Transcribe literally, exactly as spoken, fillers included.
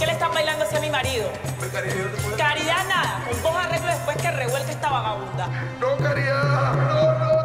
qué le están bailando así a mi marido? Pues, Caridad, no te puedes... Caridad, nada. Con vos arreglo después que revuelque esta vagabunda. No, Caridad, no, no.